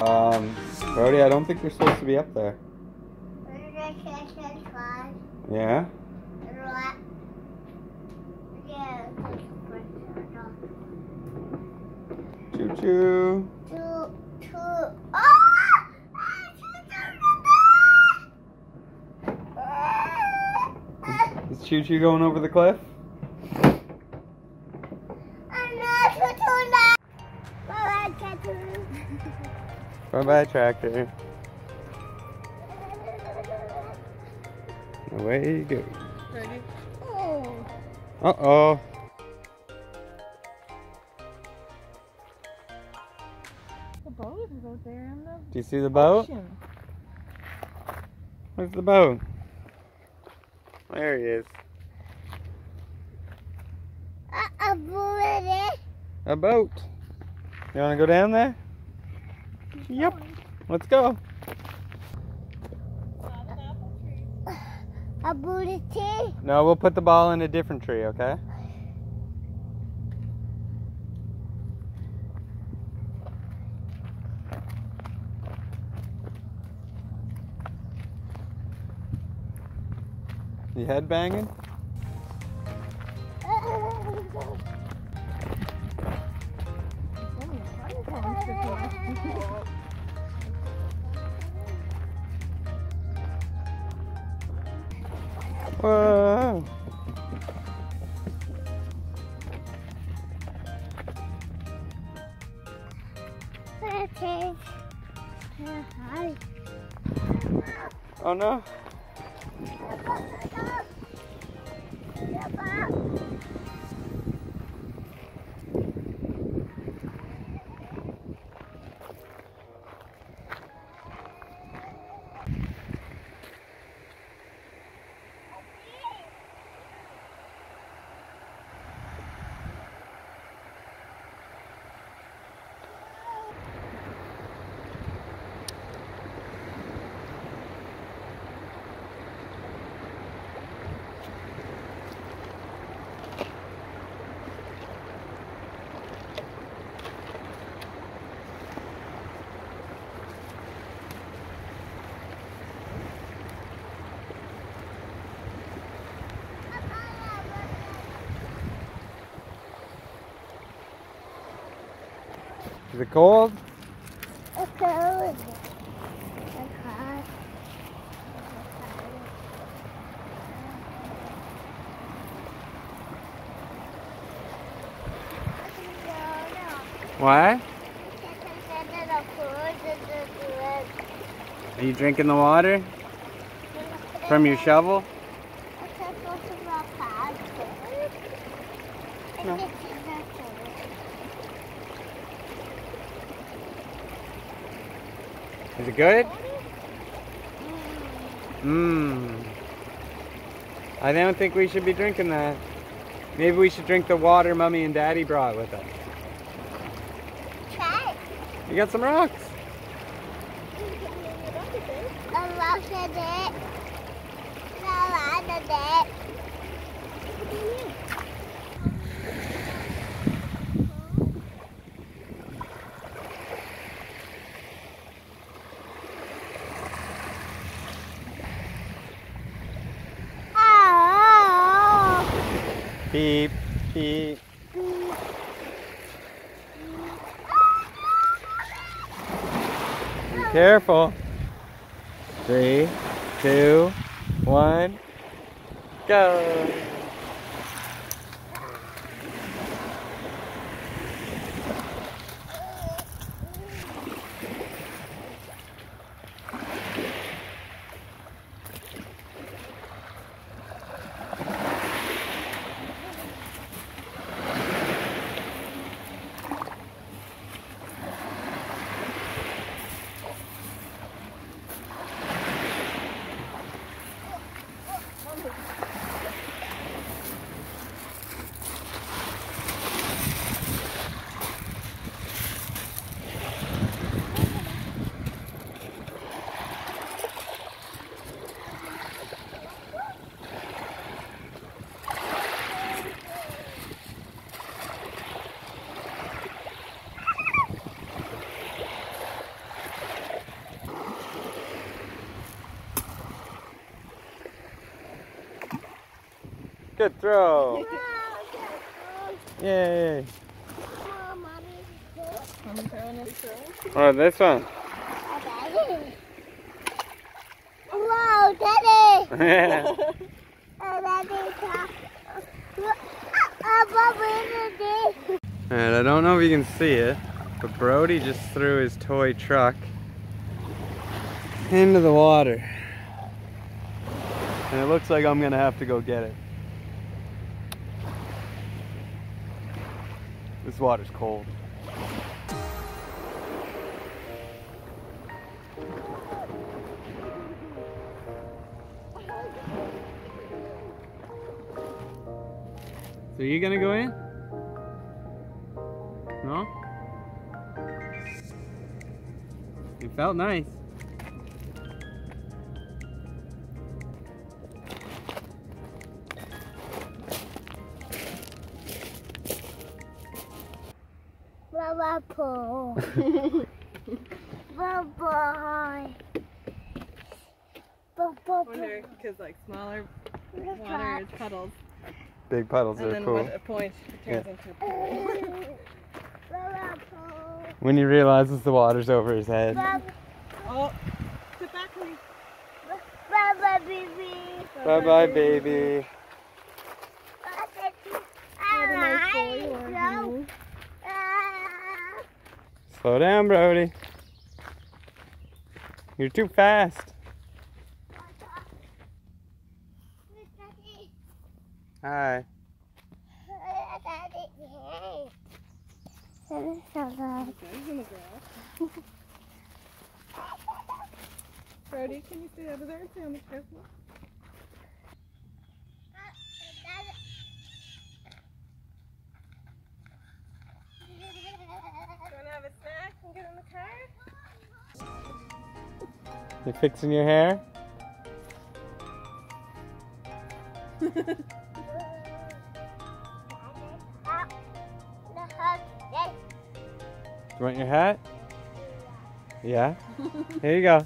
Brodie, I don't think you're supposed to be up there. Yeah? Choo-choo. Is Choo-choo going over the cliff? Bye-bye, tractor. Away you go. Ready? Oh. Uh-oh. The boat is out there in the ocean. Do you see the boat? Where's the boat? There he is. A boat. A boat. You want to go down there? Yep. Let's go. A Brodie tree? No, we'll put the ball in a different tree, okay? You head banging? Whoa. Oh no. Is it cold? It's cold. It's hot. What? Are you drinking the water? From your shovel? No. Is it good? Mmm. I don't think we should be drinking that. Maybe we should drink the water Mommy and Daddy brought with us. Try it. You got some rocks. A rock in it. A lot of it. Beep, beep. Be careful. 3, 2, 1, go. Good throw. Yay. Oh, this one. Whoa, Daddy. Yeah. And I don't know if you can see it, but Brodie just threw his toy truck into the water. And it looks like I'm gonna have to go get it. This water's cold. So are you gonna go in? No? It felt nice. Bubble. Bubble. I wonder, because like smaller water is puddles. Big puddles and are then cool. And then a point turns into a pool. When he realizes the water's over his head. Oh, sit back, please. Bye-bye, baby. Bye-bye, baby. Slow down, Brodie. You're too fast. Hi. Brodie, can you stay over there and stay on the treadmill? You're fixing your hair? You want your hat? Yeah? Here you go.